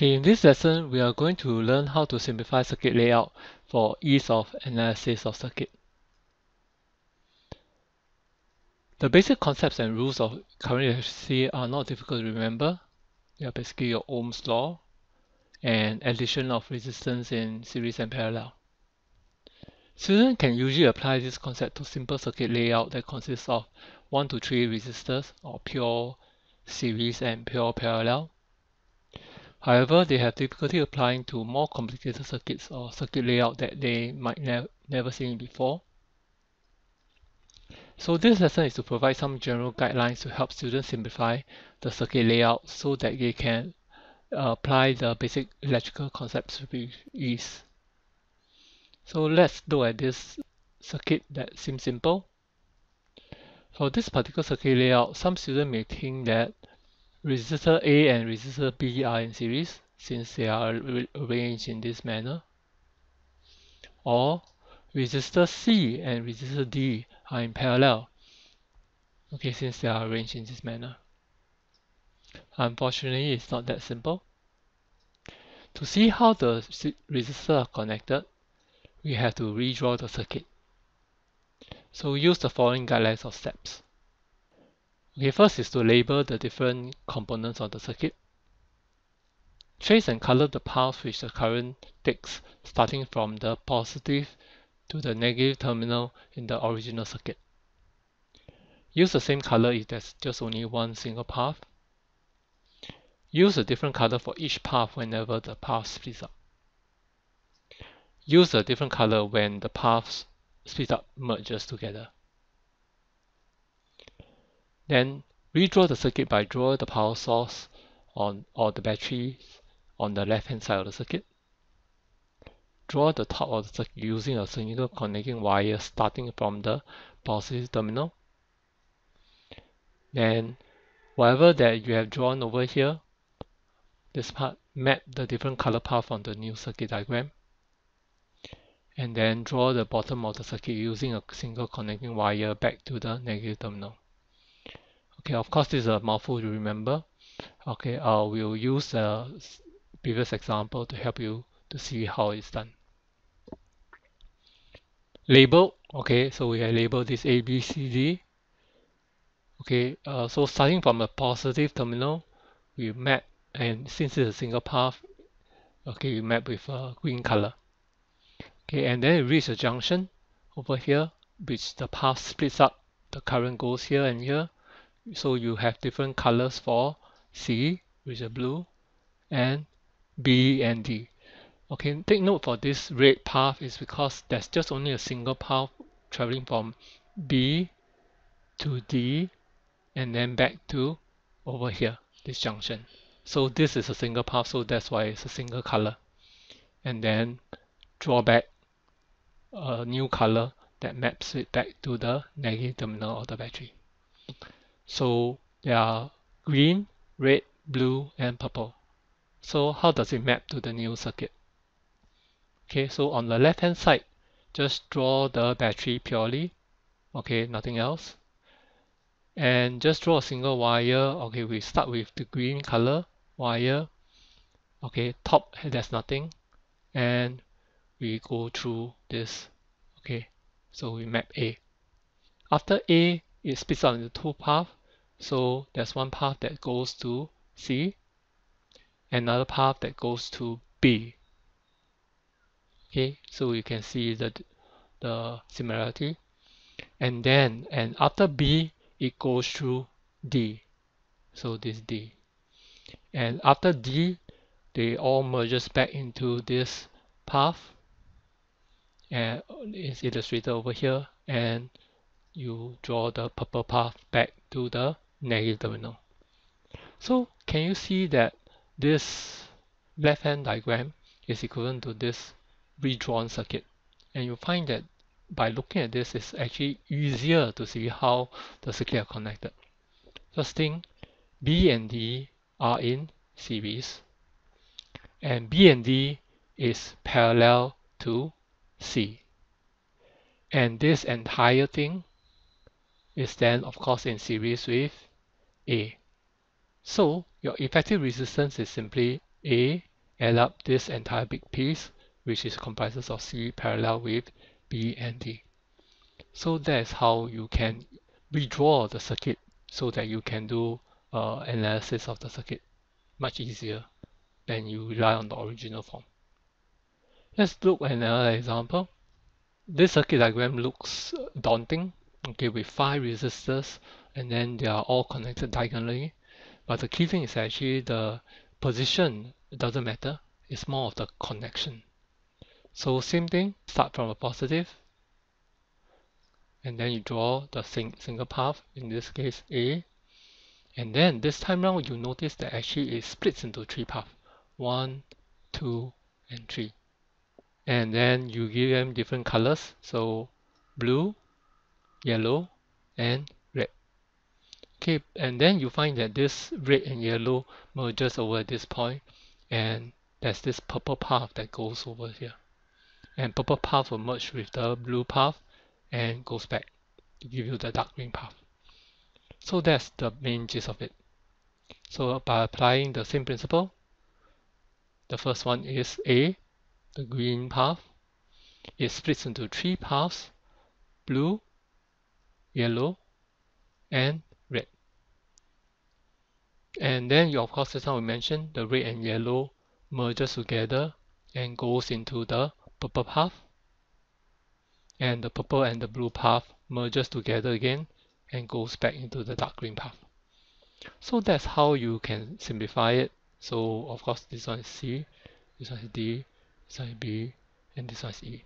Okay, in this lesson, we are going to learn how to simplify circuit layout for ease of analysis of circuit. The basic concepts and rules of current electricity are not difficult to remember. They are basically your Ohm's law and addition of resistance in series and parallel. Students can usually apply this concept to simple circuit layout that consists of 1 to 3 resistors or pure series and pure parallel. However, they have difficulty applying to more complicated circuits or circuit layout that they might never seen before. So this lesson is to provide some general guidelines to help students simplify the circuit layout so that they can apply the basic electrical concepts with ease. So let's look at this circuit that seems simple. For this particular circuit layout, some students may think that resistor A and resistor B are in series since they are arranged in this manner, or resistor C and resistor D are in parallel, okay, since they are arranged in this manner. Unfortunately, it's not that simple. To see how the resistors are connected, we have to redraw the circuit. So use the following guidelines or steps. Okay, first is to label the different components of the circuit. Trace and color the paths which the current takes, starting from the positive to the negative terminal in the original circuit. Use the same color if there's just only one single path. Use a different color for each path whenever the path splits up. Use a different color when the paths split up merges together. Then redraw the circuit by drawing the power source or the battery on the left hand side of the circuit. Draw the top of the circuit using a single connecting wire starting from the positive terminal. Then whatever that you have drawn over here, this part, map the different color path on the new circuit diagram. And then draw the bottom of the circuit using a single connecting wire back to the negative terminal. Okay, of course this is a mouthful to remember. Okay, we'll use the previous example to help you to see how it's done. Label, okay, so we have labeled this A, B, C, D. Okay, so starting from a positive terminal, we map, and since it's a single path, okay, we map with green color. Okay, and then it reaches a junction over here, which the path splits up, the current goes here and here. So you have different colors for C, which is blue, and B and D. Okay, take note for this red path is because there's just only a single path traveling from B to D and then back to over here, this junction. So this is a single path, so that's why it's a single color. And then draw back a new color that maps it back to the negative terminal of the battery. So there are green, red, blue, and purple. So how does it map to the new circuit? Okay, so on the left hand side, just draw the battery purely. Okay, nothing else. And just draw a single wire. Okay, we start with the green color wire. Okay, top, there's nothing. And we go through this. Okay, so we map A. After A, it splits up into two paths. So there's one path that goes to C, another path that goes to B. Okay, so you can see the similarity. And then, and after B, it goes through D. So this D. And after D, they all merges back into this path. And it's illustrated over here. And you draw the purple path back to the negative terminal. So can you see that this left hand diagram is equivalent to this redrawn circuit? And you find that by looking at this, it's actually easier to see how the circuit are connected. First thing, B and D are in series, and B and D is parallel to C, and this entire thing is then of course in series with A. So your effective resistance is simply A add up this entire big piece, which is comprises of C parallel with B and D. So that's how you can redraw the circuit so that you can do analysis of the circuit much easier than you rely on the original form. Let's look at another example. This circuit diagram looks daunting, okay, with 5 resistors, and then they are all connected diagonally. But the key thing is actually the position doesn't matter, it's more of the connection. So same thing, start from a positive, and then you draw the single path, in this case A. And then this time round you notice that actually it splits into 3 paths, 1, 2, and 3. And then you give them different colors, so blue, yellow, and red. Okay, and then you find that this red and yellow merges over at this point, and there's this purple path that goes over here. And purple path will merge with the blue path and goes back to give you the dark green path. So that's the main gist of it. So by applying the same principle, the first one is A, the green path. It splits into 3 paths, blue, yellow, and red. And then you, of course, as I mentioned, the red and yellow merges together and goes into the purple path. And the purple and the blue path merges together again and goes back into the dark green path. So that's how you can simplify it. So of course this one is C, this one is D, this one is B, and this one is E.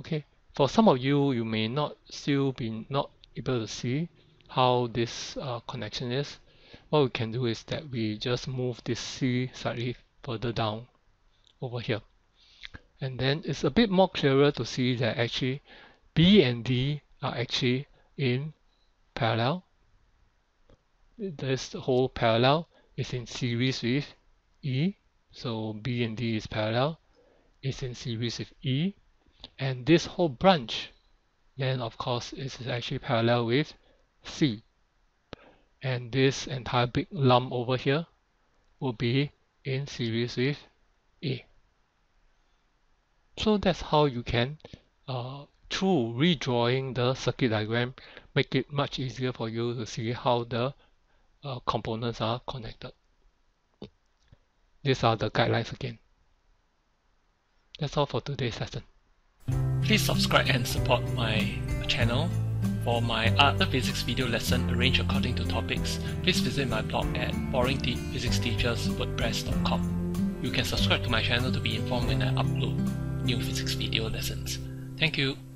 Okay, for some of you, you may not still be not able to see how this connection is. What we can do is that we just move this C slightly further down over here. And then it's a bit more clearer to see that actually B and D are actually in parallel. This whole parallel is in series with E. So B and D is parallel, is in series with E. And this whole branch then of course is actually parallel with C. And this entire big lump over here will be in series with A. So that's how you can, through redrawing the circuit diagram, make it much easier for you to see how the components are connected. These are the guidelines again. That's all for today's lesson. Please subscribe and support my channel. For my other physics video lesson arranged according to topics, please visit my blog at boringphysicsteacherswordpress.com. You can subscribe to my channel to be informed when I upload new physics video lessons. Thank you.